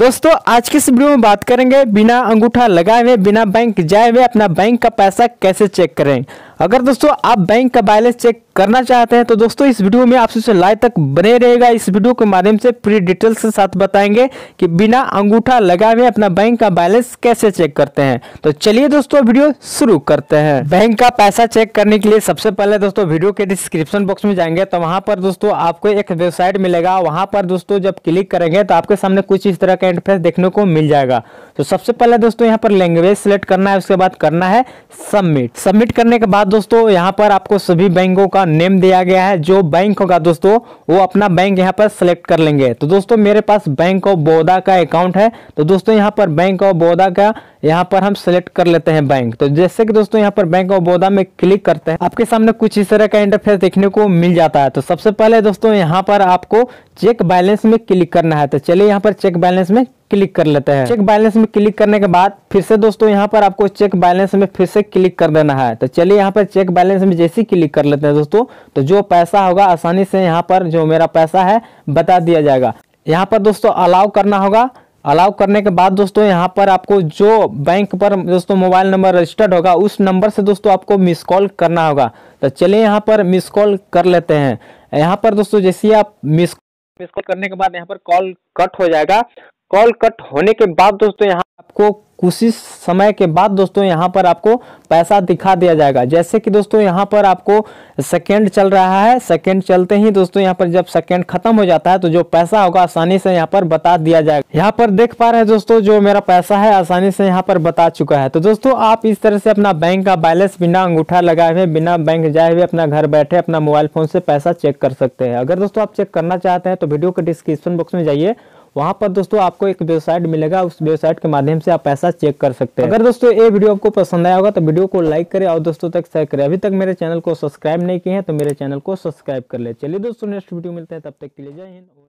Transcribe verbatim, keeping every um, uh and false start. दोस्तों आज के इस वीडियो में बात करेंगे बिना अंगूठा लगाए हुए, बिना बैंक जाए हुए अपना बैंक का पैसा कैसे चेक करें। अगर दोस्तों आप बैंक का बैलेंस चेक करना चाहते हैं तो दोस्तों इस वीडियो में आपसे लाइव तक बने रहेगा। इस वीडियो के माध्यम से पूरी डिटेल्स के साथ बताएंगे कि बिना अंगूठा लगाए हुए अपना बैंक का बैलेंस कैसे चेक करते हैं। तो चलिए दोस्तों वीडियो शुरू करते हैं। बैंक का पैसा चेक करने के लिए सबसे पहले दोस्तों वीडियो के डिस्क्रिप्शन बॉक्स में जाएंगे तो वहां पर दोस्तों आपको एक वेबसाइट मिलेगा। वहां पर दोस्तों जब क्लिक करेंगे तो आपके सामने कुछ इस तरह का इंटरफेस देखने को मिल जाएगा। तो सबसे पहले दोस्तों यहाँ पर लैंग्वेज सिलेक्ट करना है, उसके बाद करना है सबमिट। सबमिट करने के बाद दोस्तों यहाँ पर आपको सभी बैंकों का नेम दिया गया है। जो बैंक होगा दोस्तों वो अपना बैंक यहाँ पर सिलेक्ट कर लेंगे। तो दोस्तों मेरे पास बैंक ऑफ बड़ौदा का अकाउंट है तो दोस्तों यहाँ पर बैंक ऑफ बड़ौदा का यहाँ पर हम सिलेक्ट कर लेते हैं बैंक। तो जैसे कि दोस्तों यहाँ पर बैंक ऑफ बड़ौदा में क्लिक करते हैं, आपके सामने कुछ इस तरह का इंटरफेस देखने को मिल जाता है। तो सबसे पहले दोस्तों यहाँ पर आपको चेक बैलेंस में क्लिक करना है। तो चलिए यहाँ पर चेक बैलेंस में क्लिक कर लेते हैं। चेक बैलेंस में क्लिक करने के बाद फिर से दोस्तों यहाँ पर आपको चेक बैलेंस में फिर से क्लिक कर देना है। तो चलिए यहाँ पर चेक बैलेंस में जैसे ही क्लिक कर लेते हैं दोस्तों तो जो पैसा होगा आसानी से यहाँ पर जो मेरा पैसा है बता दिया जाएगा। यहाँ पर दोस्तों अलाउ करना होगा। अलाउ करने के बाद दोस्तों यहाँ पर आपको जो बैंक पर दोस्तों मोबाइल नंबर रजिस्टर्ड होगा उस नंबर से दोस्तों आपको मिस कॉल करना होगा। तो चलिए यहाँ पर मिस कॉल कर लेते हैं। यहाँ पर दोस्तों जैसे ही आप मिस मिस कॉल करने के बाद यहाँ पर कॉल कट हो जाएगा। कॉल कट होने के बाद दोस्तों यहाँ आपको कुछ ही समय के बाद दोस्तों यहाँ पर आपको पैसा दिखा दिया जाएगा। जैसे कि दोस्तों यहाँ पर आपको सेकेंड चल रहा है, सेकेंड चलते ही दोस्तों यहाँ पर जब सेकेंड खत्म हो जाता है तो जो पैसा होगा आसानी से यहाँ पर बता दिया जाएगा। यहाँ पर देख पा रहे हैं दोस्तों जो मेरा पैसा है आसानी से यहाँ पर बता चुका है। तो दोस्तों आप इस तरह से अपना बैंक का बैलेंस बिना अंगूठा लगाए हुए, बिना बैंक जाए हुए अपना घर बैठे अपना मोबाइल फोन से पैसा चेक कर सकते हैं। अगर दोस्तों आप चेक करना चाहते हैं तो वीडियो के डिस्क्रिप्शन बॉक्स में जाइए, वहां पर दोस्तों आपको एक वेबसाइट मिलेगा, उस वेबसाइट के माध्यम से आप पैसा चेक कर सकते हैं। अगर दोस्तों ये वीडियो आपको पसंद आया होगा तो वीडियो को लाइक करें और दोस्तों तक शेयर करें। अभी तक मेरे चैनल को सब्सक्राइब नहीं किए हैं तो मेरे चैनल को सब्सक्राइब कर ले। चलिए दोस्तों नेक्स्ट वीडियो मिलते हैं, तब तक के लिए जय हिंद।